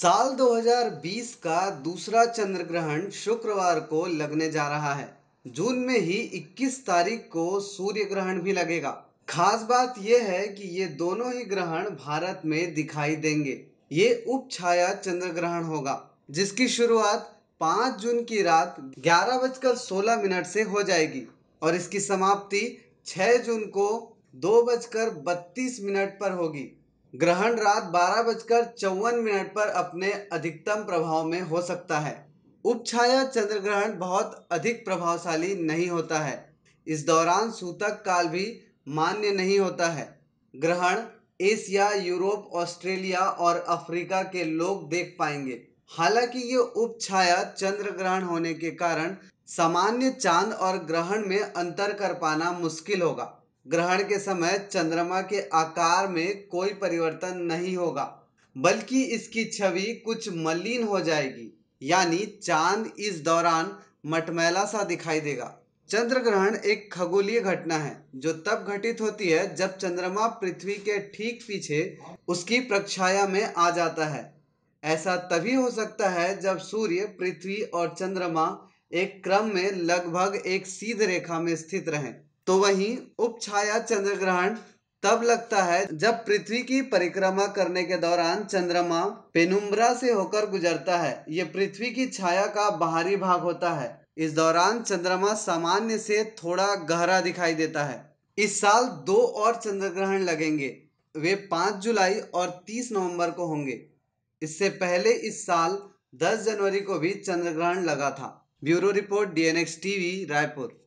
साल 2020 का दूसरा चंद्र ग्रहण शुक्रवार को लगने जा रहा है। जून में ही 21 तारीख को सूर्य ग्रहण भी लगेगा। खास बात यह है कि ये दोनों ही ग्रहण भारत में दिखाई देंगे। ये उपछाया चंद्र ग्रहण होगा जिसकी शुरुआत 5 जून की रात 11:16 से हो जाएगी और इसकी समाप्ति 6 जून को 2:32 पर होगी। ग्रहण रात 12:54 पर अपने अधिकतम प्रभाव में हो सकता है। उपछाया चंद्र ग्रहण बहुत अधिक प्रभावशाली नहीं होता है। इस दौरान सूतक काल भी मान्य नहीं होता है। ग्रहण एशिया, यूरोप, ऑस्ट्रेलिया और अफ्रीका के लोग देख पाएंगे। हालांकि ये उपछाया चंद्र ग्रहण होने के कारण सामान्य चांद और ग्रहण में अंतर कर पाना मुश्किल होगा। ग्रहण के समय चंद्रमा के आकार में कोई परिवर्तन नहीं होगा, बल्कि इसकी छवि कुछ मलिन हो जाएगी, यानी चांद इस दौरान मटमैला सा दिखाई देगा। चंद्र ग्रहण एक खगोलीय घटना है जो तब घटित होती है जब चंद्रमा पृथ्वी के ठीक पीछे उसकी प्रक्षाया में आ जाता है। ऐसा तभी हो सकता है जब सूर्य, पृथ्वी और चंद्रमा एक क्रम में लगभग एक सीधी रेखा में स्थित रहें। तो वहीं उपछाया चंद्र ग्रहण तब लगता है जब पृथ्वी की परिक्रमा करने के दौरान चंद्रमा पेनुम्ब्रा से होकर गुजरता है। यह पृथ्वी की छाया का बाहरी भाग होता है। इस दौरान चंद्रमा सामान्य से थोड़ा गहरा दिखाई देता है। इस साल 2 और चंद्र ग्रहण लगेंगे। वे 5 जुलाई और 30 नवंबर को होंगे। इससे पहले इस साल 10 जनवरी को भी चंद्र ग्रहण लगा था। Bureau report, DNX TV, Raipur.